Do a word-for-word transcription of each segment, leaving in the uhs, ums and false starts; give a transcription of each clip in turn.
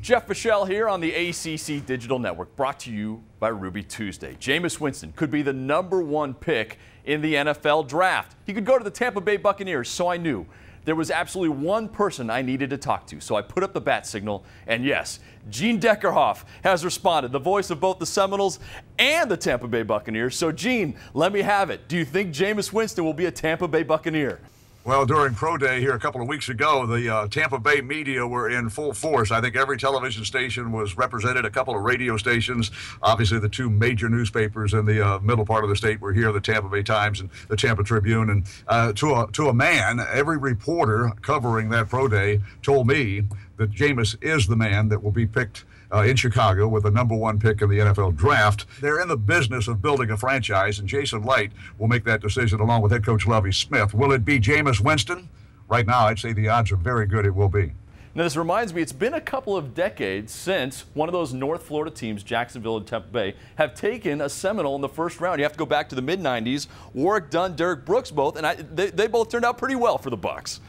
Jeff Fischel here on the A C C Digital Network, brought to you by Ruby Tuesday. Jameis Winston could be the number one pick in the N F L draft. He could go to the Tampa Bay Buccaneers, so I knew there was absolutely one person I needed to talk to. So I put up the bat signal, and yes, Gene Deckerhoff has responded, the voice of both the Seminoles and the Tampa Bay Buccaneers. So Gene, let me have it. Do you think Jameis Winston will be a Tampa Bay Buccaneer? Well, during Pro Day here a couple of weeks ago, the uh, Tampa Bay media were in full force. I think every television station was represented, a couple of radio stations. Obviously, the two major newspapers in the uh, middle part of the state were here, the Tampa Bay Times and the Tampa Tribune. And uh, to, a, to a man, every reporter covering that Pro Day told me that Jameis is the man that will be picked Uh, in Chicago with the number one pick in the N F L draft. They're in the business of building a franchise, and Jason Light will make that decision along with head coach Lovie Smith. Will it be Jameis Winston? Right now, I'd say the odds are very good it will be. Now, this reminds me, it's been a couple of decades since one of those North Florida teams, Jacksonville and Tampa Bay, have taken a Seminole in the first round. You have to go back to the mid nineties. Warwick Dunn, Derek Brooks both, and I, they, they both turned out pretty well for the Bucs.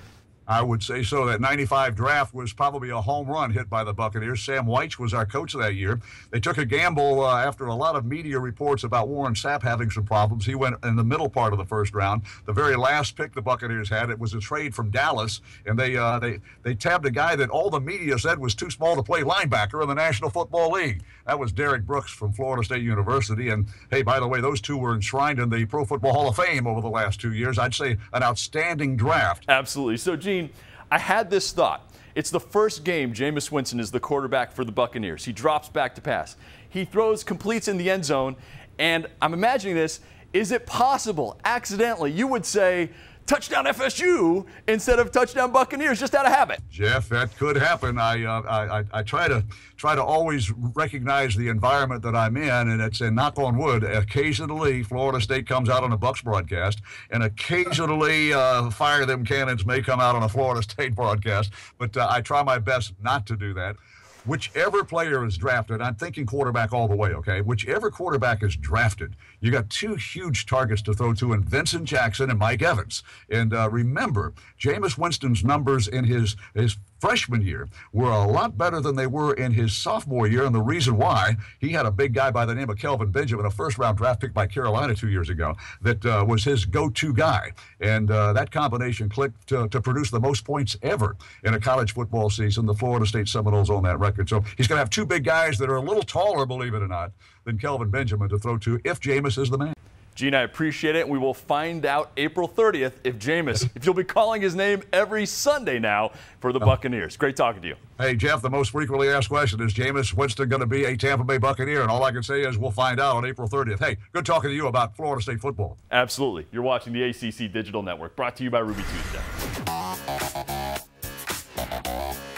I would say so. That ninety-five draft was probably a home run hit by the Buccaneers. Sam Weich was our coach that year. They took a gamble uh, after a lot of media reports about Warren Sapp having some problems. He went in the middle part of the first round. The very last pick the Buccaneers had, it was a trade from Dallas, and they uh, they they tabbed a guy that all the media said was too small to play linebacker in the National Football League. That was Derek Brooks from Florida State University. And hey, by the way, those two were enshrined in the Pro Football Hall of Fame over the last two years. I'd say an outstanding draft. Absolutely. So, Gene, I had this thought. It's the first game Jameis Winston is the quarterback for the Buccaneers. He drops back to pass. He throws, completes in the end zone, and I'm imagining this. Is it possible, accidentally, you would say, touchdown F S U instead of touchdown Buccaneers, just out of habit? Jeff, that could happen. I, uh, I, I, I try to try to always recognize the environment that I'm in, and it's a knock on wood. Occasionally, Florida State comes out on a Bucs broadcast, and occasionally, uh, fire them cannons may come out on a Florida State broadcast. But uh, I try my best not to do that. Whichever player is drafted, I'm thinking quarterback all the way, okay? Whichever quarterback is drafted, you got two huge targets to throw to in Vincent Jackson and Mike Evans. And uh, remember, Jameis Winston's numbers in his, his freshman year were a lot better than they were in his sophomore year. And the reason why, he had a big guy by the name of Kelvin Benjamin, a first-round draft pick by Carolina two years ago, that uh, was his go-to guy. And uh, that combination clicked to, to produce the most points ever in a college football season. The Florida State Seminoles own that record. So he's going to have two big guys that are a little taller, believe it or not, than Kelvin Benjamin to throw to if Jameis is the man. Gene, I appreciate it. We will find out April thirtieth if Jameis, if you'll be calling his name every Sunday now for the Buccaneers. Great talking to you. Hey, Jeff, the most frequently asked question is, Jameis Winston going to be a Tampa Bay Buccaneer? And all I can say is we'll find out on April thirtieth. Hey, good talking to you about Florida State football. Absolutely. You're watching the A C C Digital Network, brought to you by Ruby Tuesday.